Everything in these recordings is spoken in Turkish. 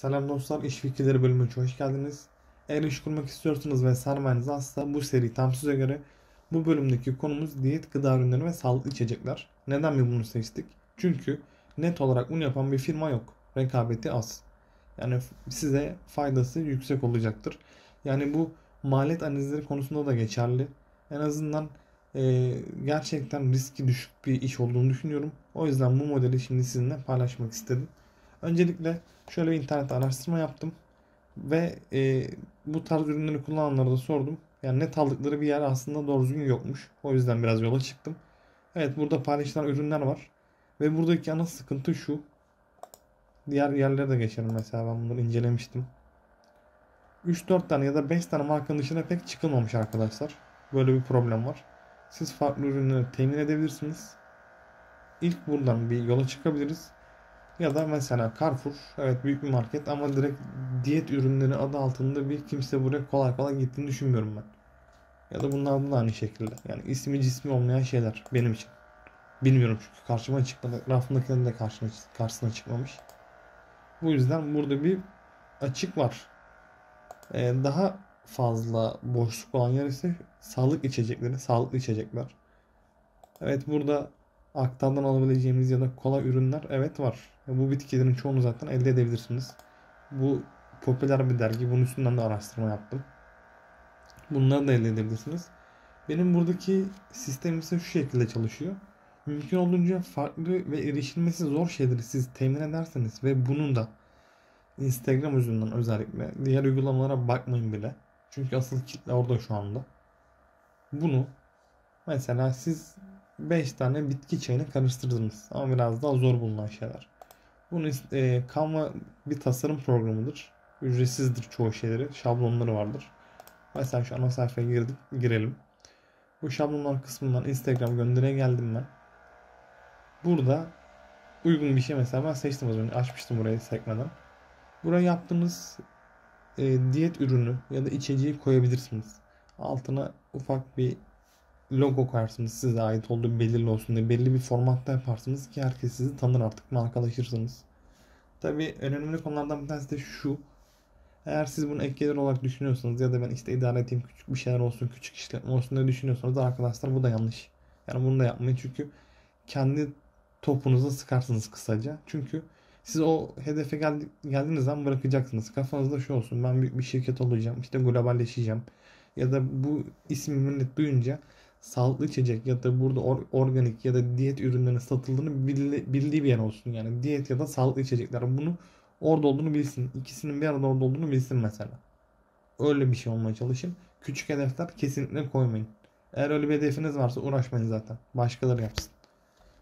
Selam dostlar, İş Fikirleri bölümüne hoş geldiniz. Eğer iş kurmak istiyorsanız ve sermayeniz azsa bu seri tam size göre. Bu bölümdeki konumuz diyet, gıda ürünleri ve sağlıklı içecekler. Neden mi bunu seçtik? Çünkü net olarak bunu yapan bir firma yok. Rekabeti az. Yani size faydası yüksek olacaktır. Yani bu maliyet analizleri konusunda da geçerli. En azından gerçekten riski düşük bir iş olduğunu düşünüyorum. O yüzden bu modeli şimdi sizinle paylaşmak istedim. Öncelikle şöyle bir internet araştırma yaptım ve bu tarz ürünleri kullananlara da sordum. Yani net aldıkları bir yer aslında doğru düzgün yokmuş. O yüzden biraz yola çıktım. Evet, burada paylaşılan ürünler var. Ve buradaki ana sıkıntı şu. Diğer yerlere de geçerim mesela, ben bunları incelemiştim. 3-4 tane ya da 5 tane markanın dışına pek çıkılmamış arkadaşlar. Böyle bir problem var. Siz farklı ürünleri temin edebilirsiniz. İlk buradan bir yola çıkabiliriz. Ya da mesela Carrefour, evet büyük bir market ama direkt diyet ürünleri adı altında bir kimse buraya kolay kolay gittiğini düşünmüyorum ben. Ya da bunlar da aynı şekilde. Yani ismi cismi olmayan şeyler benim için. Bilmiyorum çünkü karşıma çıkmadı. Rafındakilerin de karşısına çıkmamış. Bu yüzden burada bir açık var. Daha fazla boşluk olan yer ise sağlıklı içecekler. Evet, burada aktardan alabileceğimiz ya da kola ürünler evet var. Bu bitkilerin çoğunu zaten elde edebilirsiniz. Bu popüler bir dergi. Bunun üstünden de araştırma yaptım. Bunları da elde edebilirsiniz. Benim buradaki sistem ise şu şekilde çalışıyor. Mümkün olduğunca farklı ve erişilmesi zor şeyleri siz temin ederseniz ve bunun da Instagram üzerinden, özellikle diğer uygulamalara bakmayın bile. Çünkü asıl kitle orada şu anda. Bunu mesela siz 5 tane bitki çayını karıştırdınız ama biraz daha zor bulunan şeyler. Bunun Canva bir tasarım programıdır. Ücretsizdir çoğu şeyleri. Şablonları vardır. Mesela şu ana sayfaya girelim. Bu şablonlar kısmından Instagram gönderiye geldim ben. Burada uygun bir şey mesela ben seçtim az önce. Açmıştım burayı sekmeden. Buraya yaptığınız diyet ürünü ya da içeceği koyabilirsiniz. Altına ufak bir logo koyarsınız, size ait olduğu belirli olsun diye belli bir formatta yaparsınız ki herkes sizi tanır, artık markalaşırsınız. Tabii önemli konulardan bir tanesi de şu. Eğer siz bunu ek gelir olarak düşünüyorsanız ya da ben işte idare edeyim, küçük bir şeyler olsun, küçük işletme olsun diye düşünüyorsanız arkadaşlar bu da yanlış. Yani bunu da yapmayın çünkü kendi topunuza sıkarsınız kısaca. Çünkü siz o hedefe geldiğiniz zaman bırakacaksınız. Kafanızda şu olsun: ben büyük bir şirket olacağım, işte globalleşeceğim ya da bu ismi millet duyunca sağlıklı içecek ya da burada organik ya da diyet ürünlerinin satıldığını bildiği bir yer olsun. Yani diyet ya da sağlıklı içecekler, bunu orada olduğunu bilsin. İkisinin bir arada orada olduğunu bilsin mesela. Öyle bir şey olmaya çalışın. Küçük hedefler kesinlikle koymayın. Eğer öyle bir hedefiniz varsa uğraşmayın zaten. Başkaları yapsın.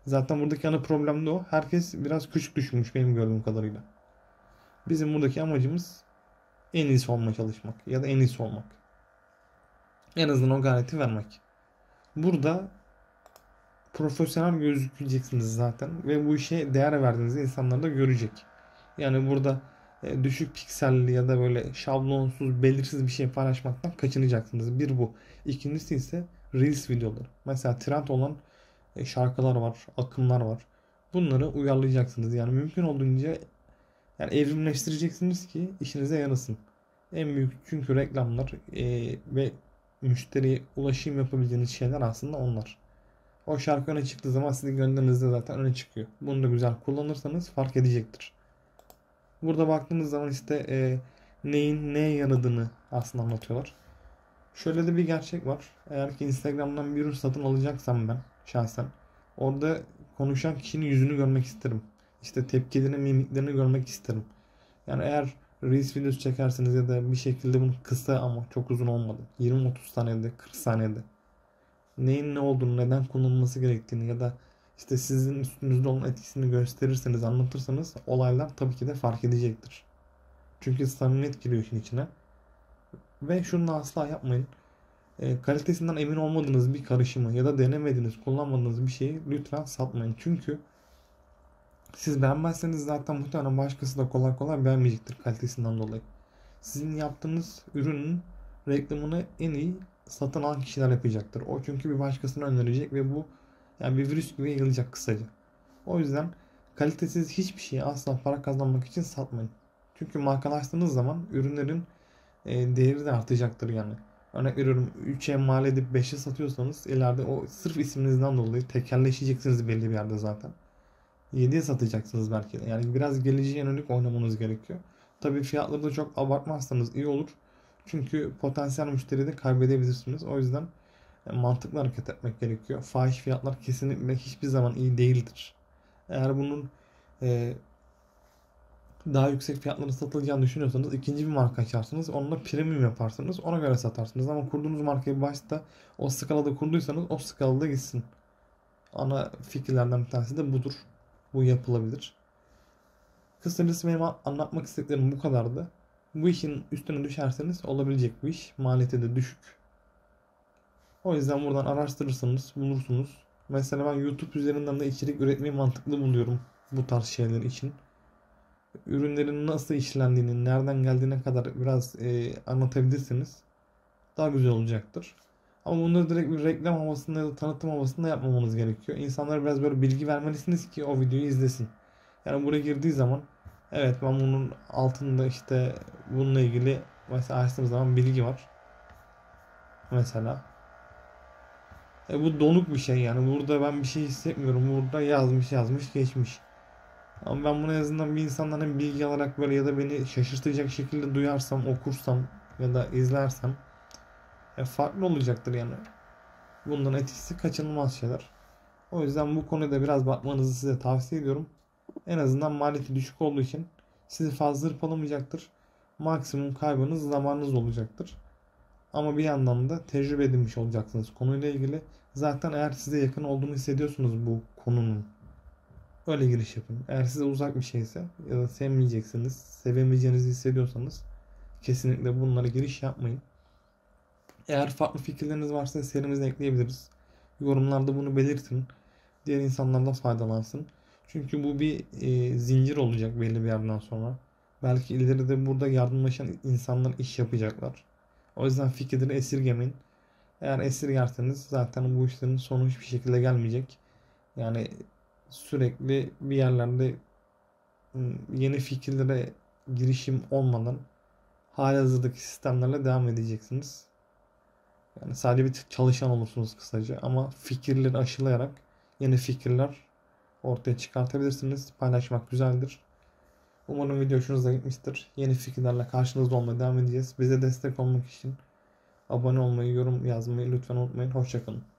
Zaten buradaki ana problem de o. Herkes biraz küçük düşünmüş benim gördüğüm kadarıyla. Bizim buradaki amacımız en iyisi olmaya çalışmak ya da en iyisi olmak. En azından o gayreti vermek. Burada profesyonel gözükeceksiniz zaten ve bu işe değer verdiğinizi insanlar da görecek. Yani burada düşük pikselli ya da böyle şablonsuz, belirsiz bir şey paylaşmaktan kaçınacaksınız. Bir bu. İkincisi ise Reels videoları. Mesela trend olan şarkılar var, akımlar var. Bunları uyarlayacaksınız. Yani mümkün olduğunca yani evrimleştireceksiniz ki işinize yarasın. En büyük çünkü reklamlar ve müşteriye ulaşım yapabileceğiniz şeyler aslında onlar. O şarkı öne çıktığı zaman sizin gönderinizde zaten öne çıkıyor. Bunu da güzel kullanırsanız fark edecektir. Burada baktığınız zaman işte neyin neye yaradığını aslında anlatıyorlar. Şöyle de bir gerçek var. Eğer ki Instagram'dan bir ürün satın alacaksam ben şahsen orada konuşan kişinin yüzünü görmek isterim. İşte tepkilerini, mimiklerini görmek isterim. Yani eğer Reels videosu çekersiniz ya da bir şekilde bunu kısa ama çok uzun olmadı, 20-30 saniyede, 40 saniyede neyin ne olduğunu, neden kullanılması gerektiğini ya da işte sizin üstünüzde olan etkisini gösterirseniz, anlatırsanız olaylar tabii ki de fark edecektir. Çünkü samimiyet giriyor işin içine. Ve şunu da asla yapmayın. Kalitesinden emin olmadığınız bir karışımı ya da denemediğiniz, kullanmadığınız bir şeyi lütfen satmayın. Çünkü siz beğenmezseniz zaten muhtemelen başkası da kolay kolay beğenmeyecektir kalitesinden dolayı. Sizin yaptığınız ürünün reklamını en iyi satın alan kişiler yapacaktır. O çünkü bir başkasına önerecek ve bu yani bir virüs gibi yayılacak kısaca. O yüzden kalitesiz hiçbir şeyi asla para kazanmak için satmayın. Çünkü markalaştığınız zaman ürünlerin değeri de artacaktır yani. Örnek veriyorum 3'e mal edip 5'e satıyorsanız ileride o sırf isminizden dolayı tekelleşeceksiniz belli bir yerde zaten. 7'ye satacaksınız belki de. Yani biraz geleceğe yönelik oynamanız gerekiyor. Tabii fiyatları da çok abartmazsanız iyi olur. Çünkü potansiyel müşteriyi de kaybedebilirsiniz. O yüzden mantıklı hareket etmek gerekiyor. Fahiş fiyatlar kesinlikle hiçbir zaman iyi değildir. Eğer bunun daha yüksek fiyatları satılacağını düşünüyorsanız ikinci bir marka açarsınız. Onunla premium yaparsınız. Ona göre satarsınız. Ama kurduğunuz markayı başta o skalada kurduysanız o skalada gitsin. Ana fikirlerden bir tanesi de budur. Bu yapılabilir. Kısacası benim anlatmak istediklerim bu kadardı. Bu işin üstüne düşerseniz olabilecek bir iş. Maliyeti de düşük. O yüzden buradan araştırırsanız bulursunuz. Mesela ben YouTube üzerinden de içerik üretmeyi mantıklı buluyorum bu tarz şeyler için. Ürünlerin nasıl işlendiğini, nereden geldiğine kadar biraz anlatabilirsiniz. Daha güzel olacaktır. Ama bunları direkt bir reklam havasında ya da tanıtım havasında yapmamanız gerekiyor. İnsanlara biraz böyle bilgi vermelisiniz ki o videoyu izlesin. Yani buraya girdiği zaman evet ben bunun altında işte bununla ilgili mesela açtığım zaman bilgi var. Mesela. Bu donuk bir şey yani. Burada ben bir şey hissetmiyorum. Burada yazmış geçmiş. Ama ben bunu en azından bir insandan hem bilgi alarak böyle ya da beni şaşırtacak şekilde duyarsam, okursam ya da izlersem farklı olacaktır yani. Bundan etkisi kaçınılmaz şeyler. O yüzden bu konuda biraz bakmanızı size tavsiye ediyorum. En azından maliyeti düşük olduğu için sizi fazla hırpalamayacaktır. Maksimum kaybınız zamanınız olacaktır. Ama bir yandan da tecrübe edinmiş olacaksınız konuyla ilgili. Zaten eğer size yakın olduğunu hissediyorsunuz bu konunun. Öyle giriş yapın. Eğer size uzak bir şeyse ya da sevmeyeceksiniz, sevemeyeceğinizi hissediyorsanız kesinlikle bunlara giriş yapmayın. Eğer farklı fikirleriniz varsa serimize ekleyebiliriz. Yorumlarda bunu belirtin. Diğer insanlar da faydalansın. Çünkü bu bir zincir olacak belli bir yerden sonra. Belki ileride burada yardımlaşan insanlar iş yapacaklar. O yüzden fikirleri esirgemeyin. Eğer esirgerseniz zaten bu işlerin sonu hiçbir şekilde gelmeyecek. Yani sürekli bir yerlerde yeni fikirlere girişim olmadan halihazırdaki sistemlerle devam edeceksiniz. Yani sadece bir çalışan olursunuz kısaca ama fikirleri aşılayarak yeni fikirler ortaya çıkartabilirsiniz. Paylaşmak güzeldir. Umarım video hoşunuza gitmiştir. Yeni fikirlerle karşınızda olmaya devam edeceğiz. Bize destek olmak için abone olmayı, yorum yazmayı lütfen unutmayın. Hoşça kalın.